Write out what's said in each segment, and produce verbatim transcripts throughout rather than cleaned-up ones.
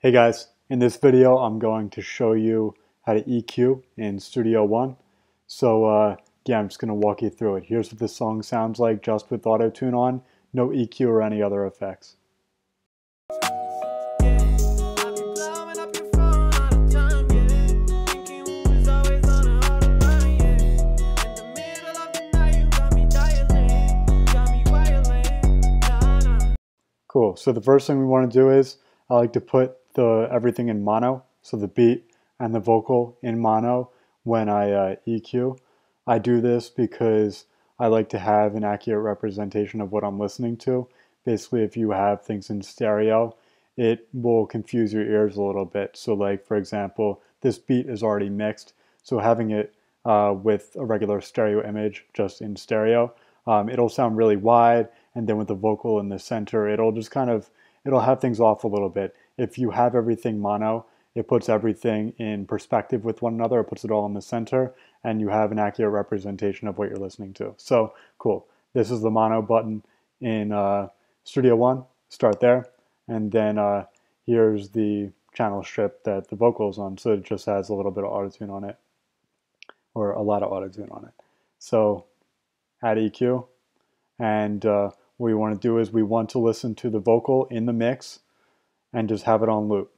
Hey guys, in this video I'm going to show you how to E Q in Studio One. So uh, yeah, I'm just going to walk you through it. Here's what this song sounds like just with auto-tune on, no E Q or any other effects. Cool, so the first thing we want to do is, I like to put the everything in mono, so the beat and the vocal in mono when I uh, E Q. I do this because I like to have an accurate representation of what I'm listening to. Basically, if you have things in stereo, it will confuse your ears a little bit. So like, for example, this beat is already mixed, so having it uh, with a regular stereo image just in stereo, um, it'll sound really wide, and then with the vocal in the center, it'll just kind of, it'll have things off a little bit. If you have everything mono, it puts everything in perspective with one another, it puts it all in the center, and you have an accurate representation of what you're listening to. So, cool. This is the mono button in uh, Studio One. Start there. And then uh, here's the channel strip that the vocal is on, so it just has a little bit of auto-tune on it, or a lot of auto-tune on it. So, add E Q, and uh, what we want to do is we want to listen to the vocal in the mix and just have it on loop.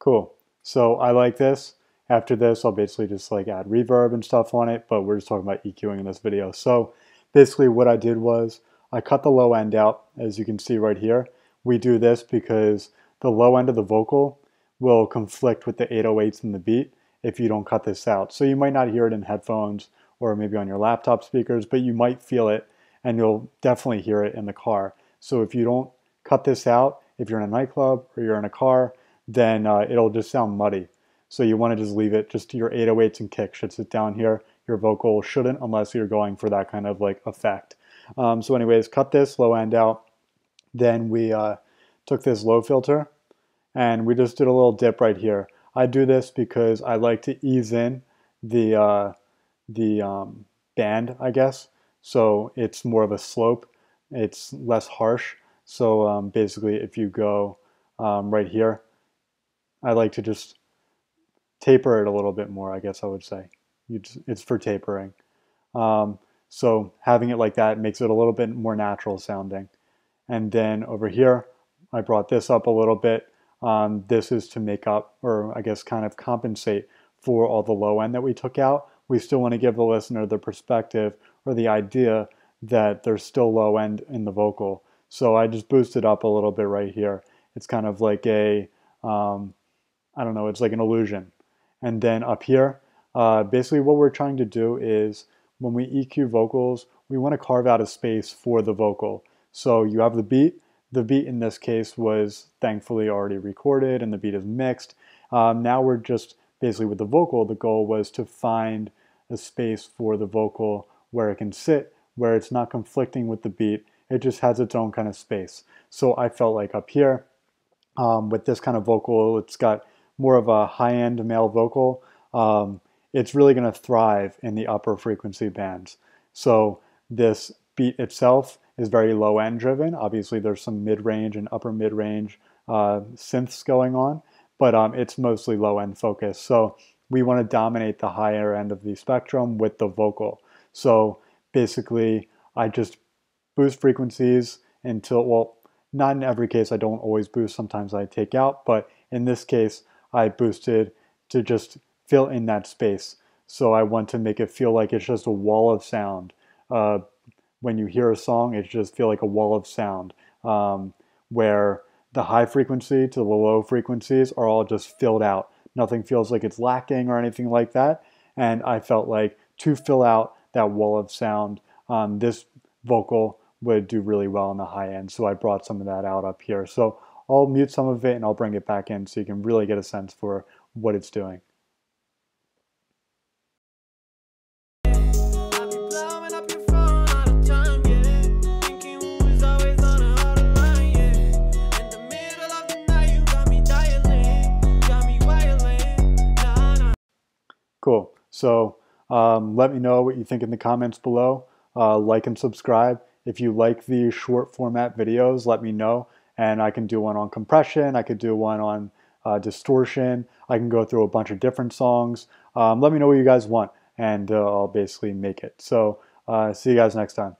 Cool. So I like this. After this, I'll basically just like add reverb and stuff on it, but we're just talking about EQing in this video. So basically what I did was I cut the low end out, as you can see right here. We do this because the low end of the vocal will conflict with the eight oh eights in the beat if you don't cut this out. So you might not hear it in headphones or maybe on your laptop speakers, but you might feel it, and you'll definitely hear it in the car. So if you don't cut this out, if you're in a nightclub or you're in a car, then uh, it'll just sound muddy. So you want to just leave it just to your eight oh eights and kick should sit down here. Your vocal shouldn't, unless you're going for that kind of like effect. Um, so anyways, cut this low end out. Then we uh, took this low filter and we just did a little dip right here. I do this because I like to ease in the, uh, the um, band, I guess. So it's more of a slope. It's less harsh. So um, basically if you go um, right here, I like to just taper it a little bit more, I guess I would say. You just, it's for tapering. Um, so having it like that makes it a little bit more natural sounding. And then over here, I brought this up a little bit. Um, this is to make up, or I guess kind of compensate for all the low end that we took out. We still want to give the listener the perspective or the idea that there's still low end in the vocal. So I just boosted up a little bit right here. It's kind of like a... Um, I don't know, it's like an illusion. And then up here, uh, basically what we're trying to do is when we E Q vocals, we want to carve out a space for the vocal. So you have the beat. The beat in this case was thankfully already recorded and the beat is mixed. Um, now we're just basically with the vocal, the goal was to find a space for the vocal where it can sit, where it's not conflicting with the beat It just has its own kind of space. So I felt like up here, um, with this kind of vocal, it's got more of a high-end male vocal. Um, it's really going to thrive in the upper frequency bands. So this beat itself is very low-end driven. Obviously, there's some mid-range and upper mid-range uh, synths going on, but um, it's mostly low-end focused. So we want to dominate the higher end of the spectrum with the vocal. So basically, I just boost frequencies until, well, not in every case, I don't always boost, sometimes I take out, but in this case, I boosted to just fill in that space. So I want to make it feel like it's just a wall of sound. Uh, when you hear a song, it just feels like a wall of sound, um, where the high frequency to the low frequencies are all just filled out. Nothing feels like it's lacking or anything like that. And I felt like to fill out that wall of sound, um, this vocal would do really well on the high end. So I brought some of that out up here. So I'll mute some of it and I'll bring it back in so you can really get a sense for what it's doing. Cool. So um, let me know what you think in the comments below. Uh, like and subscribe. If you like these short format videos, let me know. And I can do one on compression. I could do one on uh, distortion. I can go through a bunch of different songs. Um, let me know what you guys want, and uh, I'll basically make it. So uh, see you guys next time.